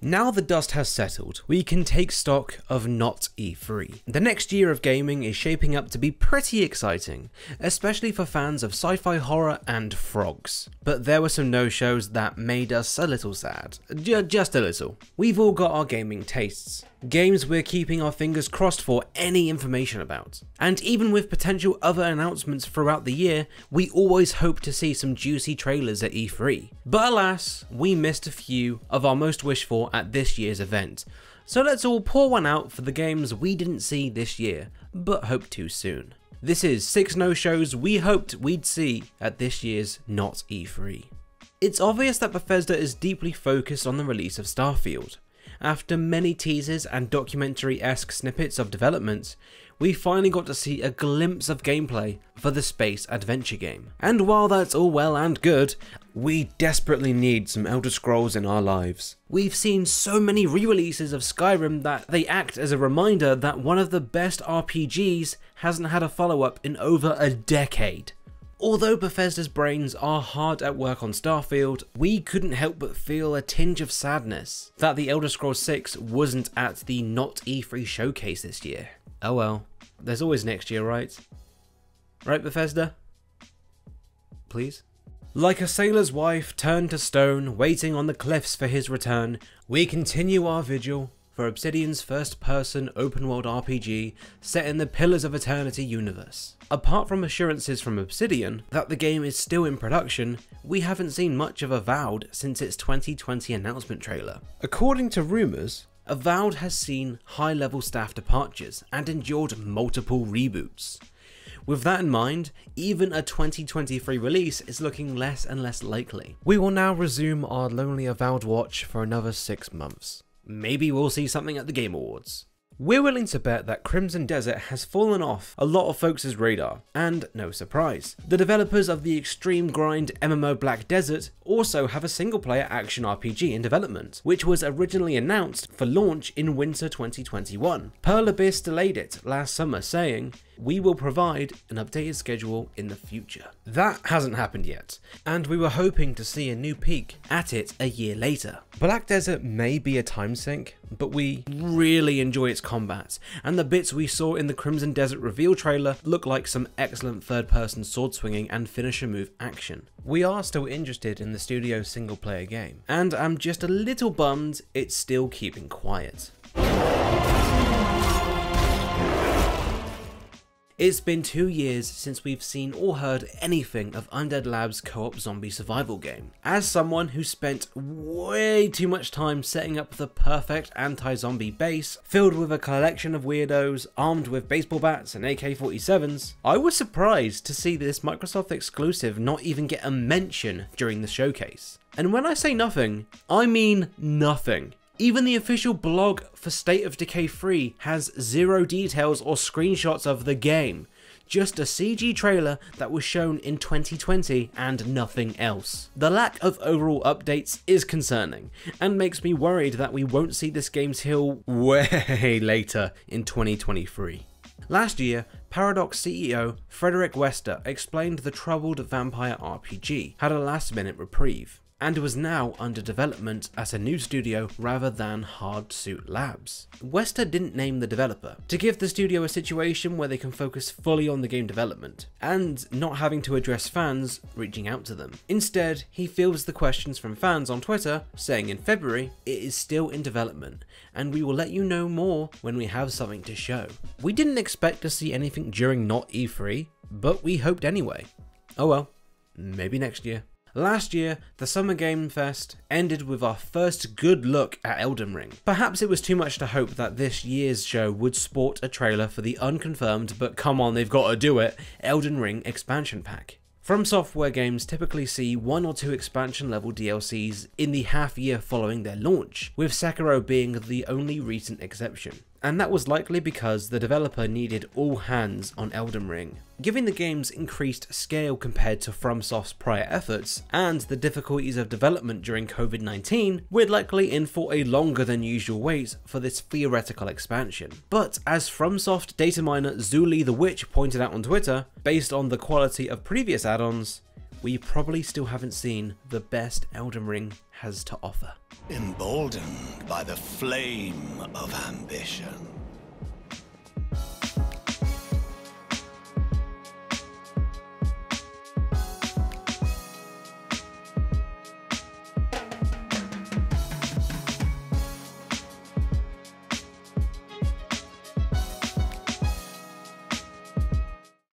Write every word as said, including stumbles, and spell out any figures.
Now the dust has settled, we can take stock of not E three. The next year of gaming is shaping up to be pretty exciting, especially for fans of sci-fi horror and frogs. But there were some no-shows that made us a little sad. J- just a little. We've all got our gaming tastes. Games we're keeping our fingers crossed for any information about. And even with potential other announcements throughout the year, we always hope to see some juicy trailers at E three. But alas, we missed a few of our most wished for at this year's event. So let's all pour one out for the games we didn't see this year, but hope to soon. This is six no-shows we hoped we'd see at this year's Not E three. It's obvious that Bethesda is deeply focused on the release of Starfield. After many teasers and documentary-esque snippets of development, we finally got to see a glimpse of gameplay for the space adventure game. And while that's all well and good, we desperately need some Elder Scrolls in our lives. We've seen so many re-releases of Skyrim that they act as a reminder that one of the best R P Gs hasn't had a follow-up in over a decade. Although Bethesda's brains are hard at work on Starfield, we couldn't help but feel a tinge of sadness that the Elder Scrolls six wasn't at the Not E three showcase this year. Oh well, there's always next year, right? Right, Bethesda? Please? Like a sailor's wife turned to stone, waiting on the cliffs for his return, we continue our vigil for Obsidian's first-person open-world R P G set in the Pillars of Eternity universe. Apart from assurances from Obsidian that the game is still in production, we haven't seen much of Avowed since its twenty twenty announcement trailer. According to rumours, Avowed has seen high-level staff departures and endured multiple reboots. With that in mind, even a twenty twenty-three release is looking less and less likely. We will now resume our lonely Avowed watch for another six months. Maybe we'll see something at the Game Awards. We're willing to bet that Crimson Desert has fallen off a lot of folks' radar, and no surprise. The developers of the extreme grind M M O Black Desert also have a single-player action R P G in development, which was originally announced for launch in winter twenty twenty-one. Pearl Abyss delayed it last summer, saying, "We will provide an updated schedule in the future." That hasn't happened yet, and we were hoping to see a new peek at it a year later. Black Desert may be a time sink, but we really enjoy its combat, and the bits we saw in the Crimson Desert reveal trailer look like some excellent third-person sword-swinging and finisher move action. We are still interested in the studio's single-player game, and I'm just a little bummed it's still keeping quiet. It's been two years since we've seen or heard anything of Undead Labs' co-op zombie survival game. As someone who spent way too much time setting up the perfect anti-zombie base, filled with a collection of weirdos armed with baseball bats and A K forty-sevens, I was surprised to see this Microsoft exclusive not even get a mention during the showcase. And when I say nothing, I mean nothing. Even the official blog for State of Decay three has zero details or screenshots of the game, just a C G trailer that was shown in twenty twenty and nothing else. The lack of overall updates is concerning, and makes me worried that we won't see this game till way later in twenty twenty-three. Last year, Paradox C E O Frederick Wester explained the troubled Vampire R P G had a last-minute reprieve, and was now under development at a new studio rather than Hard Suit Labs. Wester didn't name the developer, to give the studio a situation where they can focus fully on the game development, and not having to address fans reaching out to them. Instead, he fields the questions from fans on Twitter, saying in February, "It is still in development, and we will let you know more when we have something to show." We didn't expect to see anything during Not E three, but we hoped anyway. Oh well, maybe next year. Last year, the Summer Game Fest ended with our first good look at Elden Ring. Perhaps it was too much to hope that this year's show would sport a trailer for the unconfirmed, but come on, they've got to do it, Elden Ring expansion pack. From Software games typically see one or two expansion level D L Cs in the half year following their launch, with Sekiro being the only recent exception. And that was likely because the developer needed all hands on Elden Ring. Given the game's increased scale compared to FromSoft's prior efforts, and the difficulties of development during COVID nineteen, we're likely in for a longer than usual wait for this theoretical expansion. But as FromSoft data miner Zuli the Witch pointed out on Twitter, based on the quality of previous add-ons, we probably still haven't seen the best Elden Ring has to offer. Emboldened by the flame of ambition,